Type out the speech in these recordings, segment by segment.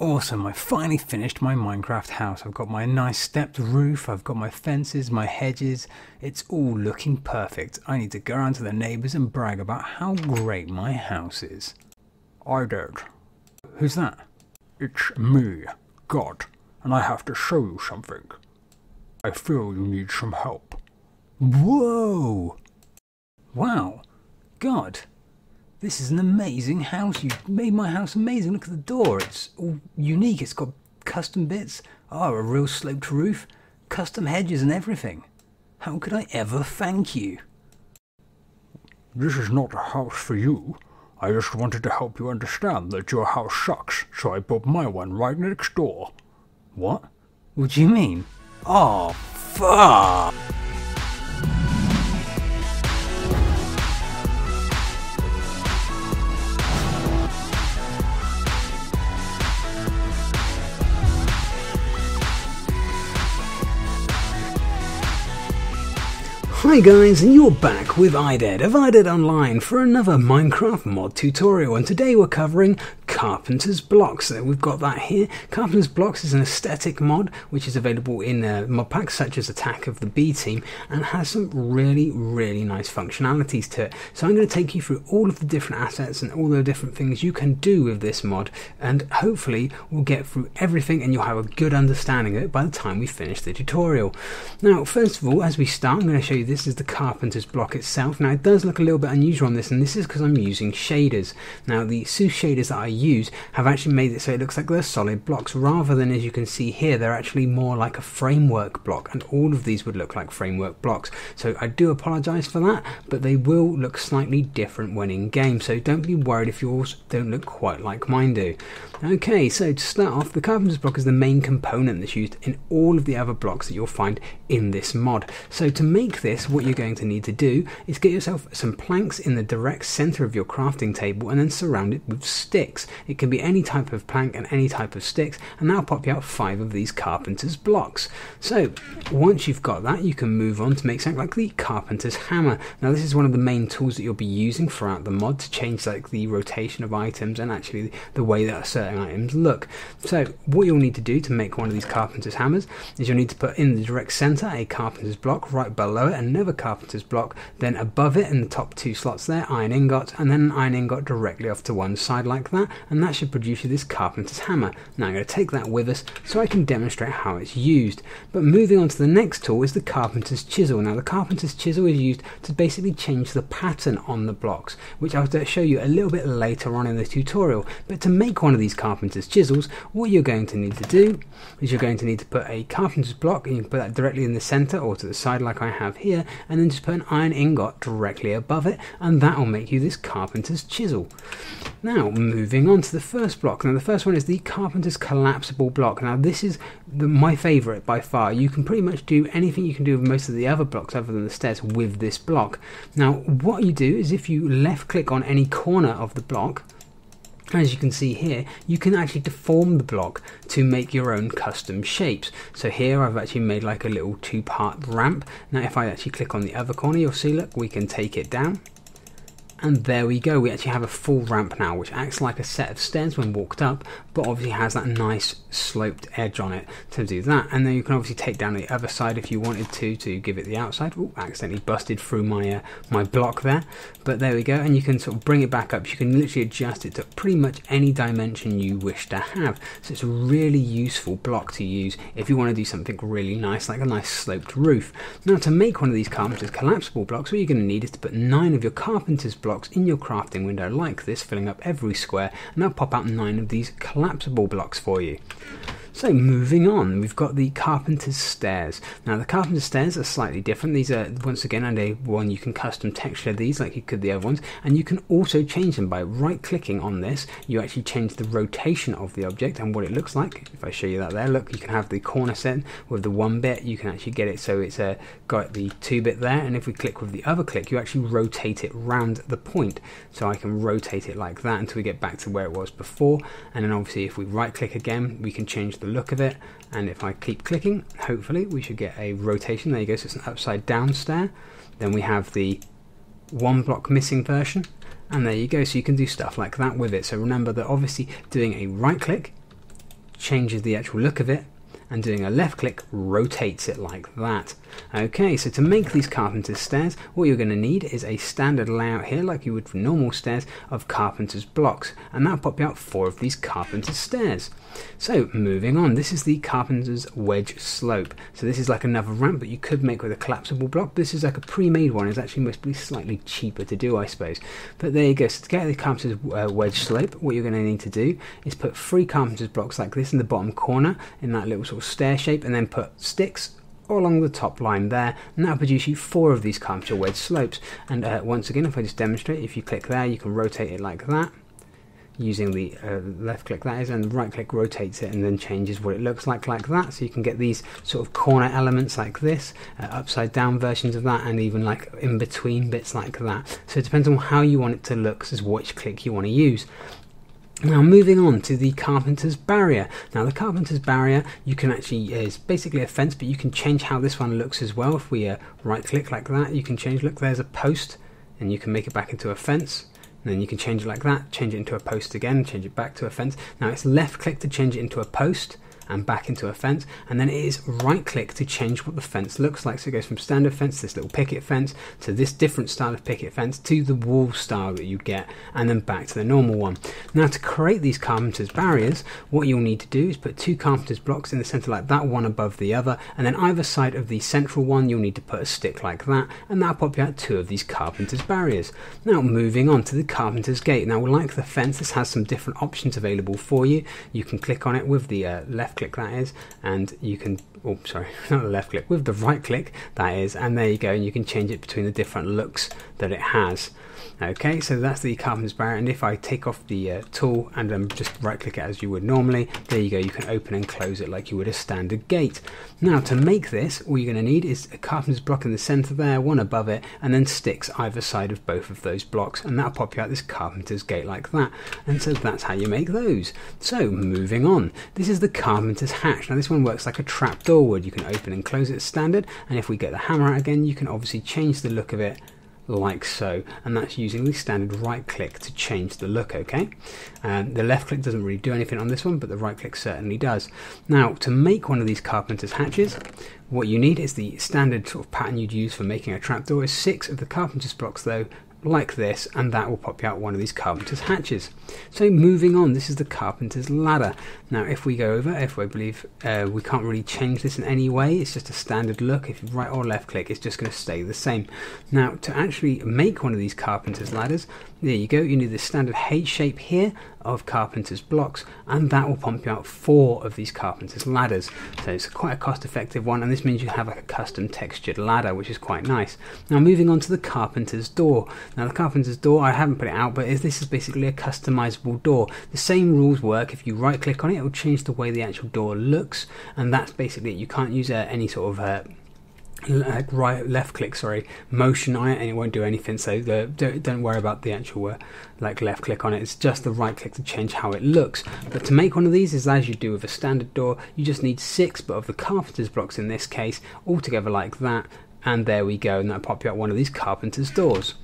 Awesome, I finally finished my Minecraft house. I've got my nice stepped roof, I've got my fences, my hedges, it's all looking perfect. I need to go around to the neighbours and brag about how great my house is. I did. Who's that? It's me, God, and I have to show you something. I feel you need some help. Whoa! Wow, God, this is an amazing house. You made my house amazing. Look at the door, it's all unique. It's got custom bits, a real sloped roof, custom hedges and everything. How could I ever thank you? This is not a house for you. I just wanted to help you understand that your house sucks, so I put my one right next door. What? What do you mean? Oh, fuck! Hi guys, and you're back with iDead of iDead Online for another Minecraft mod tutorial, and today we're covering Carpenter's Blocks. So we've got that here. Carpenter's Blocks is an aesthetic mod which is available in mod packs such as Attack of the B-Team and has some really, really nice functionalities to it. So I'm going to take you through all of the different assets and all the different things you can do with this mod, and hopefully we'll get through everything and you'll have a good understanding of it by the time we finish the tutorial. Now first of all, as we start, I'm going to show you this is the Carpenter's block itself. Now it does look a little bit unusual on this, and this is because I'm using shaders. Now the Sue shaders that I use have actually made it so it looks like they're solid blocks rather than, as you can see here, they're actually more like a framework block, and all of these would look like framework blocks. So I do apologise for that, but they will look slightly different when in game, so don't be worried if yours don't look quite like mine do. Okay, so to start off, the Carpenter's block is the main component that's used in all of the other blocks that you'll find in this mod. So to make this, what you're going to need to do is get yourself some planks in the direct center of your crafting table and then surround it with sticks. It can be any type of plank and any type of sticks, and that'll pop you out 5 of these Carpenter's blocks. So once you've got that, you can move on to make something like the Carpenter's hammer. Now this is one of the main tools that you'll be using throughout the mod to change like the rotation of items and actually the way that certain items look. So what you'll need to do to make one of these Carpenter's hammers is you'll need to put in the direct center a Carpenter's block, right below it another Carpenter's block, then above it in the top 2 slots there, iron ingots, and then an iron ingot directly off to one side like that, and that should produce you this Carpenter's hammer. Now I'm going to take that with us so I can demonstrate how it's used. But moving on to the next tool is the Carpenter's chisel. Now the Carpenter's chisel is used to basically change the pattern on the blocks, which I'll show you a little bit later on in the tutorial. But to make one of these Carpenter's chisels, what you're going to need to do is you're going to need to put a Carpenter's block, and you can put that directly in the center or to the side like I have here, and then just put an iron ingot directly above it, and that will make you this Carpenter's chisel. Now moving on to the first block. Now the first one is the Carpenter's collapsible block. Now this is my favourite by far. You can pretty much do anything you can do with most of the other blocks other than the stairs with this block. Now what you do is if you left click on any corner of the block, as you can see here, you can actually deform the block to make your own custom shapes. So here I've actually made like a little 2-part ramp. Now if I actually click on the other corner, you'll see, look, we can take it down. And there we go, we actually have a full ramp now, which acts like a set of stairs when walked up, but obviously has that nice sloped edge on it to do that. And then you can obviously take down the other side if you wanted to give it the outside. Ooh, accidentally busted through my my block there. But there we go, and you can sort of bring it back up. You can literally adjust it to pretty much any dimension you wish to have. So it's a really useful block to use if you want to do something really nice, like a nice sloped roof. Now to make one of these Carpenter's collapsible blocks, what you're going to need is to put 9 of your Carpenter's blocks in your crafting window like this, filling up every square, and that'll pop out 9 of these collapsible blocks for you. So moving on, we've got the Carpenter's stairs. Now the Carpenter's stairs are slightly different. These are, once again, you can custom texture these like you could the other ones, and you can also change them by right clicking on this. You actually change the rotation of the object and what it looks like. If I show you that there, look, you can have the corner set with the 1 bit, you can actually get it so it's got the 2 bit there, and if we click with the other click, you actually rotate it round the point. So I can rotate it like that until we get back to where it was before, and then obviously if we right click again, we can change the look of it, and if I keep clicking, hopefully we should get a rotation. There you go, so it's an upside down stair. Then we have the 1 block missing version, and there you go, so you can do stuff like that with it. So remember that obviously doing a right click changes the actual look of it, and doing a left click rotates it like that. Okay, so to make these carpenter's stairs, what you're going to need is a standard layout here, like you would for normal stairs, of carpenter's blocks, and that'll pop you out 4 of these carpenter's stairs. So moving on, this is the carpenter's wedge slope. So this is like another ramp that you could make with a collapsible block. This is like a pre-made one. It's actually mostly slightly cheaper to do, I suppose. But there you go. So to get the carpenter's wedge slope, what you're going to need to do is put 3 carpenter's blocks like this in the bottom corner in that little sort of stair shape, and then put sticks all along the top line there, and that'll produce you 4 of these carpenter's wedge slopes. And once again, if I just demonstrate, if you click there, you can rotate it like that, using the left click that is, and the right click rotates it and then changes what it looks like that. So you can get these sort of corner elements like this, upside down versions of that, and even like in between bits like that. So it depends on how you want it to look, as which click you want to use. Now moving on to the carpenter's barrier. Now the carpenter's barrier, you can actually, it's basically a fence, but you can change how this one looks as well. If we right click like that, you can change, look, there's a post, and you can make it back into a fence. And then you can change it like that, change it into a post again, change it back to a fence. Now it's left click to change it into a post and back into a fence, and then it is right click to change what the fence looks like. So it goes from standard fence, this little picket fence, to this different style of picket fence, to the wall style that you get, and then back to the normal one. Now to create these carpenter's barriers, what you'll need to do is put 2 carpenter's blocks in the center like that, one above the other, and then either side of the central one you'll need to put a stick like that, and that'll pop you out 2 of these carpenter's barriers. Now moving on to the carpenter's gate. Now like the fence, this has some different options available for you. You can click on it with the left click that is, and you can, oh sorry, not the left click, with the right click that is, and there you go, and you can change it between the different looks that it has. Okay, so that's the carpenter's barrier, and if I take off the tool and then just right click it as you would normally, there you go, you can open and close it like you would a standard gate. Now to make this, all you're going to need is a carpenter's block in the center there, one above it, and then sticks either side of both of those blocks, and that'll pop you out this carpenter's gate like that. And so that's how you make those. So moving on, this is the carpenter's hatch. Now this one works like a trap door would. You can open and close it as standard, and if we get the hammer out again, you can obviously change the look of it like so, and that's using the standard right click to change the look. Okay, the left click doesn't really do anything on this one, but the right click certainly does. Now to make one of these carpenter's hatches, what you need is the standard sort of pattern you'd use for making a trapdoor, is 6 of the carpenter's blocks though, like this, and that will pop you out one of these carpenter's hatches. So moving on, this is the carpenter's ladder. Now if we go over, if I believe we can't really change this in any way, it's just a standard look. If you right or left click, it's just going to stay the same. Now to actually make one of these carpenter's ladders, there you go, you need the standard H shape here of carpenter's blocks, and that will pump you out 4 of these carpenter's ladders. So it's quite a cost effective one, and this means you have like a custom textured ladder, which is quite nice. Now moving on to the carpenter's door. Now the carpenter's door, I haven't put it out, but this is basically a customizable door. The same rules work. If you right click on it, it will change the way the actual door looks, and that's basically it. You can't use any sort of left click, sorry, motion on it, and it won't do anything. So don't worry about the actual like left click on it. It's just the right click to change how it looks. But to make one of these is as you do with a standard door. You just need 6, but of the carpenter's blocks in this case, all together like that. And there we go, and that'll pop you out one of these carpenter's doors.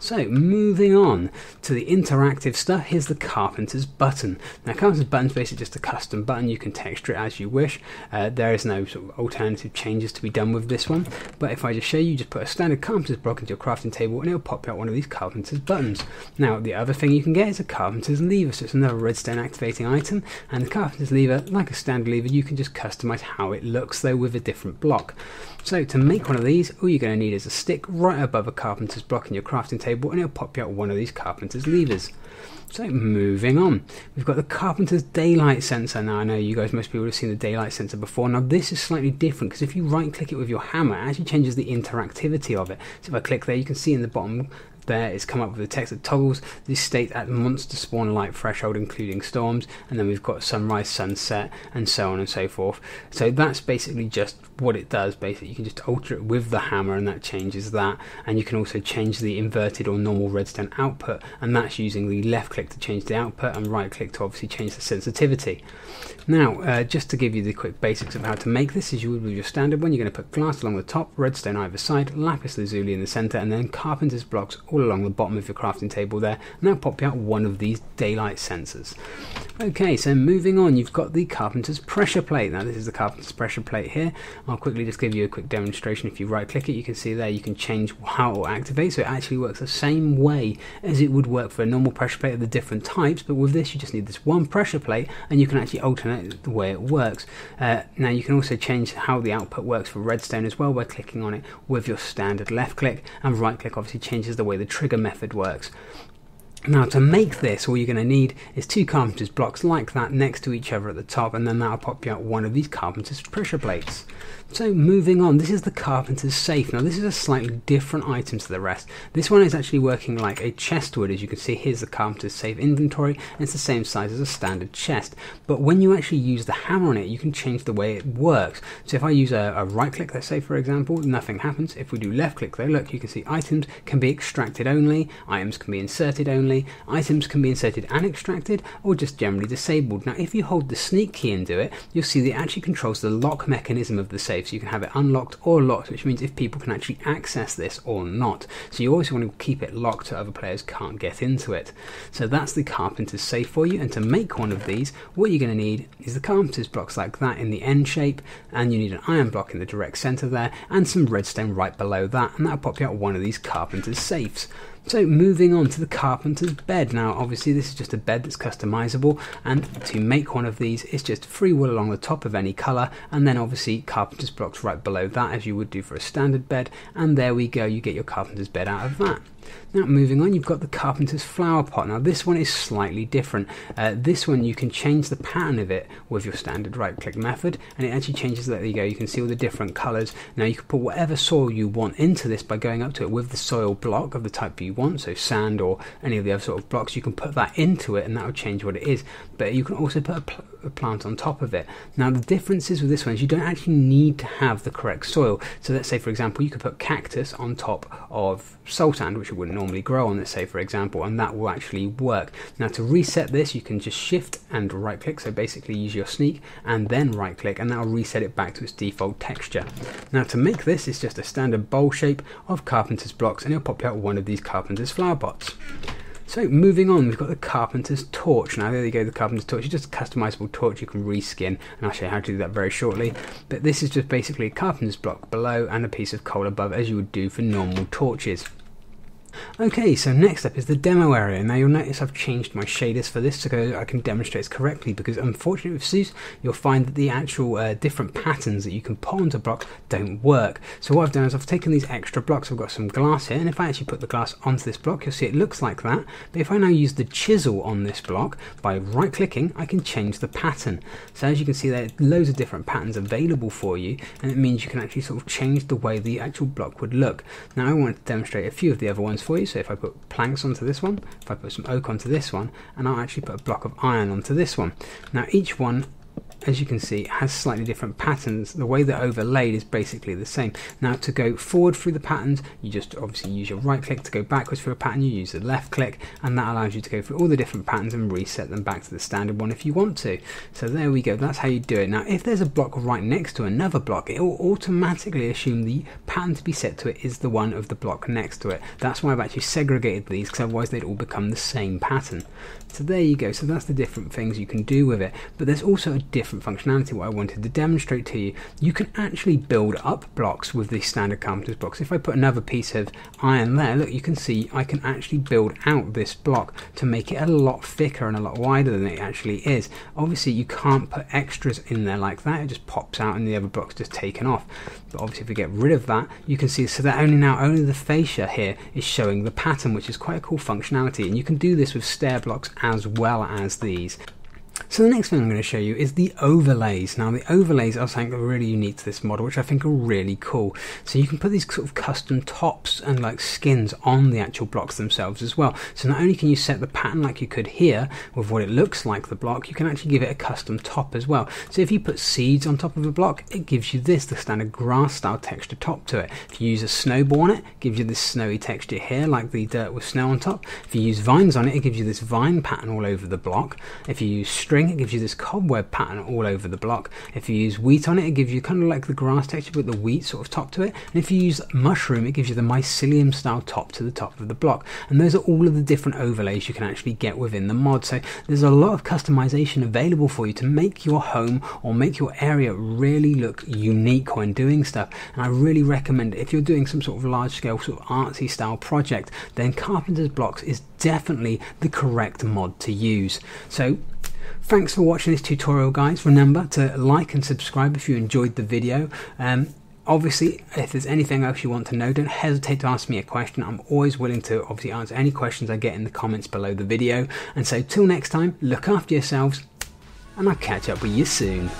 So moving on to the interactive stuff, here's the carpenter's button. Now carpenter's button is basically just a custom button. You can texture it as you wish. There is no sort of alternative changes to be done with this one. But if I just show you, just put a standard carpenter's block into your crafting table, and it'll pop out one of these carpenter's buttons. Now the other thing you can get is a carpenter's lever. So it's another redstone activating item, and the carpenter's lever, like a standard lever, you can just customize how it looks though with a different block. So to make one of these, all you're going to need is a stick right above a carpenter's block in your crafting table, and it'll pop you out one of these carpenter's levers. So moving on, we've got the carpenter's daylight sensor. Now I know you guys, most people have seen the daylight sensor before. Now this is slightly different, because if you right click it with your hammer, it actually changes the interactivity of it. So if I click there, you can see in the bottom there, it's come up with the text that toggles this state at monster spawn light threshold, including storms, and then we've got sunrise, sunset, and so on and so forth. So that's basically just what it does. Basically you can just alter it with the hammer, and that changes that. And you can also change the inverted or normal redstone output, and that's using the left click to change the output and right click to obviously change the sensitivity. Now just to give you the quick basics of how to make this, as you would with your standard one, you're going to put glass along the top, redstone either side, lapis lazuli in the center, and then carpenter's blocks all all along the bottom of your crafting table there, and that'll pop you out one of these daylight sensors. Okay, so moving on, you've got the carpenter's pressure plate. Now this is the carpenter's pressure plate here. I'll quickly just give you a quick demonstration. If you right click it, you can see there you can change how it will activate, so it actually works the same way as it would work for a normal pressure plate of the different types, but with this you just need this one pressure plate and you can actually alternate the way it works. Now you can also change how the output works for redstone as well by clicking on it with your standard left click, and right click obviously changes the way the trigger method works. Now to make this, all you're going to need is two carpenter's blocks like that next to each other at the top, and then that'll pop you out one of these carpenter's pressure plates. So moving on, this is the carpenter's safe. Now this is a slightly different item to the rest. This one is actually working like a chest would. As you can see, here's the carpenter's safe inventory, and it's the same size as a standard chest. But when you actually use the hammer on it, you can change the way it works. So if I use a right click, let's say for example, nothing happens. If we do left click though, look, you can see items can be extracted only, items can be inserted only, items can be inserted and extracted, or just generally disabled. Now if you hold the sneak key and do it, you'll see that it actually controls the lock mechanism of the safe, so you can have it unlocked or locked, which means if people can actually access this or not. So you always want to keep it locked so other players can't get into it. So that's the carpenter's safe for you, and to make one of these, what you're going to need is the carpenter's blocks like that in the end shape, and you need an iron block in the direct center there, and some redstone right below that, and that'll pop you out one of these carpenter's safes. So moving on to the carpenter's bed. Now obviously this is just a bed that's customizable, and to make one of these it's just free wool along the top of any color, and then obviously carpenter's blocks right below that as you would do for a standard bed, and there we go, you get your carpenter's bed out of that. Now moving on, you've got the carpenter's flower pot. Now this one is slightly different. This one you can change the pattern of it with your standard right click method, and it actually changes. There you go, you can see all the different colors. Now you can put whatever soil you want into this by going up to it with the soil block of the type you want, so sand or any of the other sort of blocks, you can put that into it and that will change what it is. But you can also put a plant on top of it. Now the differences with this one is you don't actually need to have the correct soil. So let's say for example you could put cactus on top of saltand, which it wouldn't normally grow on, let's say for example, and that will actually work. Now to reset this you can just shift and right click, so basically use your sneak and then right click, and that will reset it back to its default texture. Now to make this, it's just a standard bowl shape of carpenter's blocks, and it'll pop out one of these carpenter's flower pots. So moving on, we've got the carpenter's torch. Now there you go, the carpenter's torch is just a customizable torch you can reskin, and I'll show you how to do that very shortly. But this is just basically a carpenter's block below and a piece of coal above, as you would do for normal torches. Okay, so next up is the demo area. Now you'll notice I've changed my shaders for this so I can demonstrate this correctly, because unfortunately with Sue, you'll find that the actual different patterns that you can put onto blocks don't work. So what I've done is I've taken these extra blocks, I've got some glass here, and if I actually put the glass onto this block, you'll see it looks like that. But if I now use the chisel on this block, by right clicking, I can change the pattern. So as you can see, there are loads of different patterns available for you, and it means you can actually sort of change the way the actual block would look. Now I wanted to demonstrate a few of the other ones for you. So if I put planks onto this one, if I put some oak onto this one, and I'll actually put a block of iron onto this one. Now each one, as you can see, has slightly different patterns. The way they're overlaid is basically the same. Now to go forward through the patterns, you just obviously use your right click. To go backwards through a pattern, you use the left click, and that allows you to go through all the different patterns and reset them back to the standard one if you want to. So there we go, that's how you do it. Now if there's a block right next to another block, it will automatically assume the pattern to be set to it is the one of the block next to it. That's why I've actually segregated these, because otherwise they'd all become the same pattern. So there you go, so that's the different things you can do with it. But there's also a different functionality, what I wanted to demonstrate to you. You can actually build up blocks with the standard carpenter's blocks. If I put another piece of iron there, look, you can see I can actually build out this block to make it a lot thicker and a lot wider than it actually is. Obviously you can't put extras in there like that, it just pops out and the other block's just taken off. But obviously if we get rid of that, you can see so that only the fascia here is showing the pattern, which is quite a cool functionality, and you can do this with stair blocks as well as these. So the next thing I'm going to show you is the overlays. Now the overlays are something that are really unique to this model, which I think are really cool. So you can put these sort of custom tops and like skins on the actual blocks themselves as well. So not only can you set the pattern like you could here with what it looks like the block, you can actually give it a custom top as well. So if you put seeds on top of a block, it gives you this, the standard grass style texture top to it. If you use a snowball on it, it gives you this snowy texture here, like the dirt with snow on top. If you use vines on it, it gives you this vine pattern all over the block. If you use string, it gives you this cobweb pattern all over the block. If you use wheat on it, it gives you kind of like the grass texture but the wheat sort of top to it. And if you use mushroom, it gives you the mycelium style top to the top of the block. And those are all of the different overlays you can actually get within the mod. So there's a lot of customization available for you to make your home or make your area really look unique when doing stuff. And I really recommend it. If you're doing some sort of large scale sort of artsy style project, then Carpenter's Blocks is definitely the correct mod to use. So thanks for watching this tutorial, guys. Remember to like and subscribe if you enjoyed the video. Obviously, if there's anything else you want to know, don't hesitate to ask me a question. I'm always willing to obviously answer any questions I get in the comments below the video. And so till next time, look after yourselves, and I'll catch up with you soon.